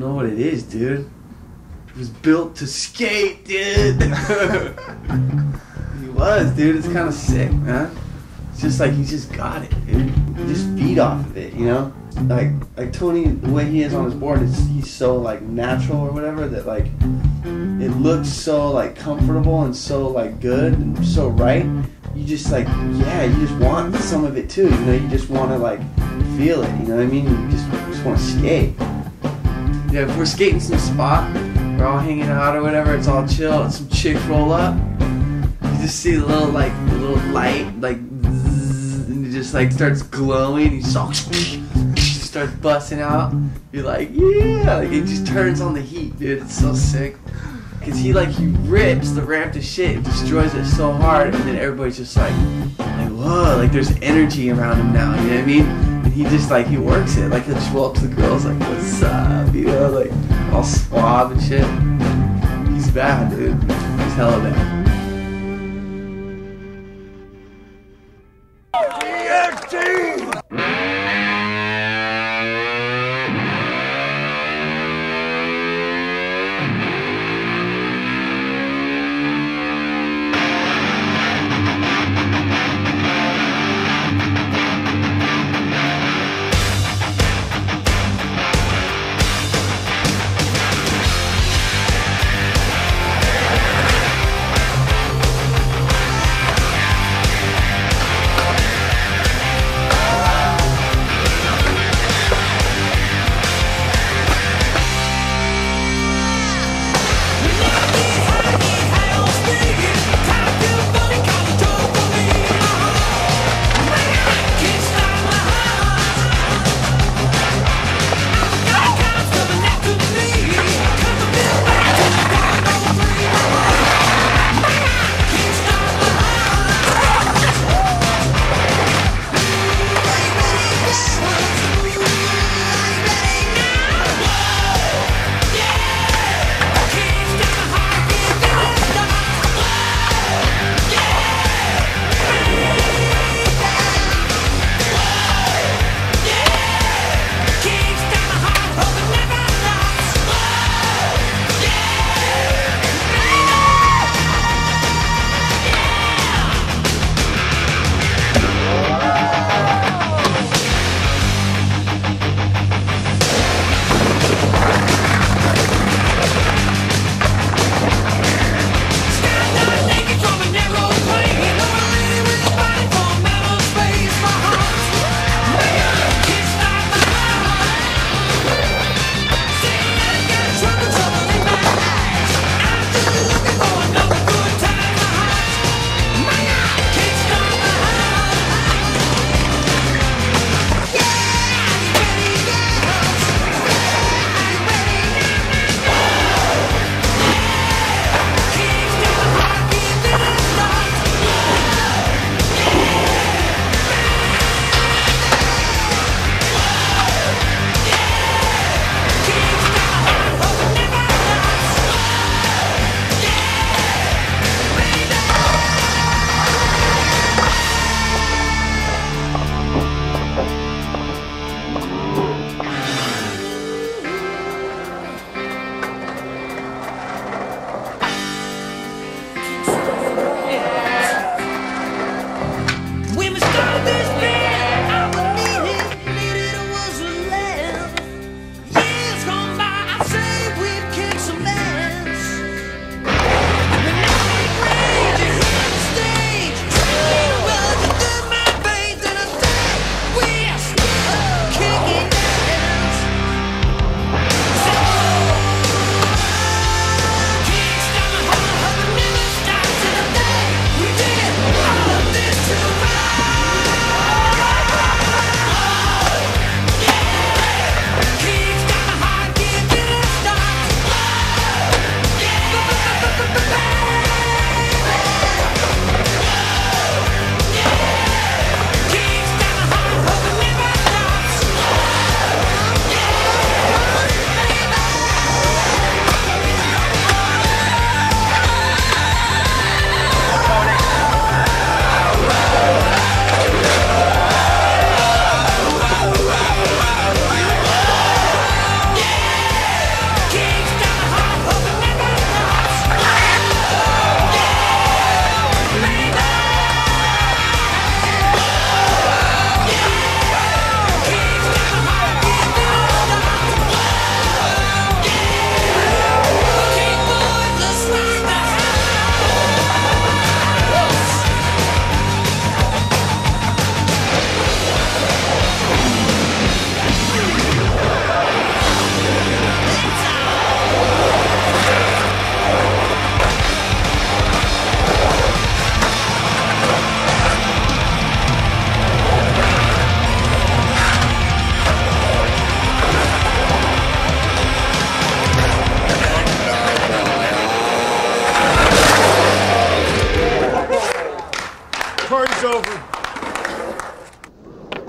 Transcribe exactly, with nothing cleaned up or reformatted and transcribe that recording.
don't know what it is, dude. It was built to skate, dude. He was, dude. It's kind of sick, man. It's just like, he just got it, dude. You just feed off of it, you know? Like, like Tony, the way he is on his board, it's, he's so, like, natural or whatever that, like, it looks so, like, comfortable and so, like, good and so right. You just, like, yeah, you just want some of it, too. You know, you just want to, like, feel it, you know what I mean? You just, just want to skate. Yeah, if we're skating some spot, we're all hanging out or whatever, it's all chill, and some chicks roll up. You just see a little, like, a little light, like, and it just, like, starts glowing. You just all... starts busting out, you're like, yeah, like it just turns on the heat, dude. It's so sick, cause he like he rips the ramp to shit, destroys it so hard, and then everybody's just like, like whoa, like there's energy around him now, you know what I mean? And he just like he works it, like he'll just roll up to the girls like, what's up, you know, like all suave and shit. He's bad, dude. He's hella bad. E F T